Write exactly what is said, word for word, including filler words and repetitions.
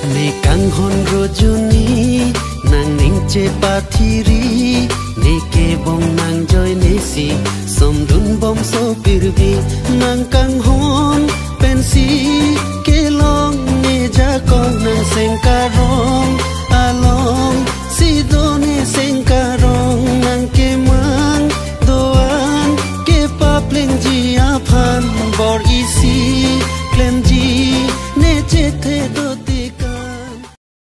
Nekang rojuni nang ningche pathiri neke bong nang joy nesi somdun bom so pirbi nang kanghon pensi kelong neja kong nang sengkarong along sidone sengkarong nang kemang doan ke papling ji aphan bor isi klem ji neche the do